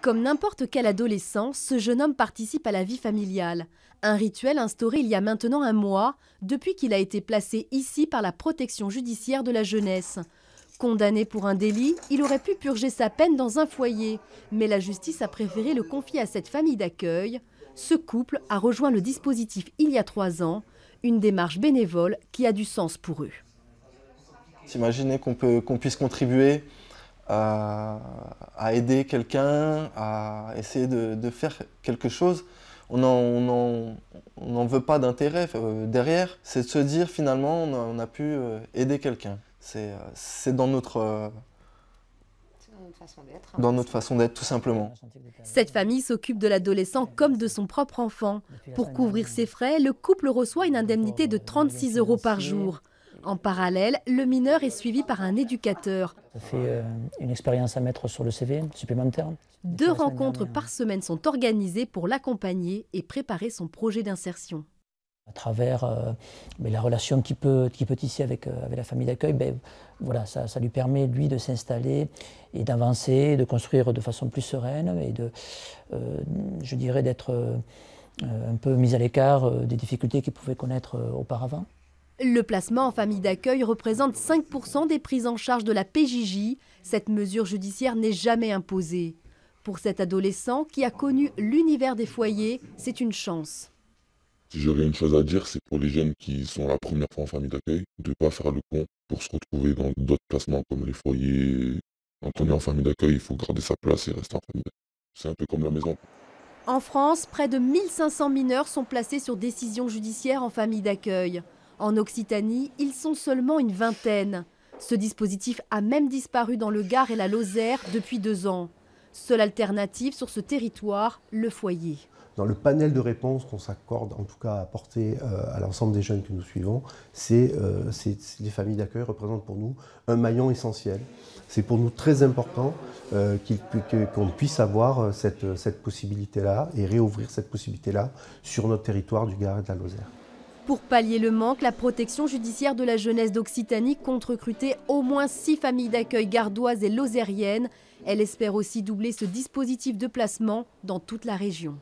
Comme n'importe quel adolescent, ce jeune homme participe à la vie familiale. Un rituel instauré il y a maintenant un mois, depuis qu'il a été placé ici par la protection judiciaire de la jeunesse. Condamné pour un délit, il aurait pu purger sa peine dans un foyer, mais la justice a préféré le confier à cette famille d'accueil. Ce couple a rejoint le dispositif il y a 3 ans, une démarche bénévole qui a du sens pour eux. S'imaginer qu'on puisse contribuer à aider quelqu'un, à essayer de faire quelque chose, on n'en veut pas d'intérêt derrière. C'est de se dire finalement on a pu aider quelqu'un. C'est dans notre façon d'être, tout simplement. Cette famille s'occupe de l'adolescent comme de son propre enfant. Pour couvrir ses frais, le couple reçoit une indemnité de 36 € par jour. En parallèle, le mineur est suivi par un éducateur. Ça fait une expérience à mettre sur le CV supplémentaire. 2 rencontres par semaine sont organisées pour l'accompagner et préparer son projet d'insertion. À travers la relation qu'il peut tisser avec la famille d'accueil, voilà, ça lui permet, lui, de s'installer et d'avancer, de construire de façon plus sereine et je dirais d'être un peu mis à l'écart des difficultés qu'il pouvait connaître auparavant. Le placement en famille d'accueil représente 5% des prises en charge de la PJJ. Cette mesure judiciaire n'est jamais imposée. Pour cet adolescent qui a connu l'univers des foyers, c'est une chance. Si j'aurais une chose à dire, c'est pour les jeunes qui sont la première fois en famille d'accueil, de ne pas faire le con pour se retrouver dans d'autres placements comme les foyers. Quand on est en famille d'accueil, il faut garder sa place et rester en famille d'accueil. C'est un peu comme la maison. En France, près de 1500 mineurs sont placés sur décision judiciaire en famille d'accueil. En Occitanie, ils sont seulement une vingtaine. Ce dispositif a même disparu dans le Gard et la Lozère depuis 2 ans. Seule alternative sur ce territoire, le foyer. Dans le panel de réponses qu'on s'accorde en tout cas à apporter à l'ensemble des jeunes que nous suivons, les familles d'accueil représentent pour nous un maillon essentiel. C'est pour nous très important qu'on puisse avoir cette possibilité-là et réouvrir cette possibilité-là sur notre territoire du Gard et de la Lozère. Pour pallier le manque, la protection judiciaire de la jeunesse d'Occitanie compte recruter au moins 6 familles d'accueil gardoises et lozériennes. Elle espère aussi doubler ce dispositif de placement dans toute la région.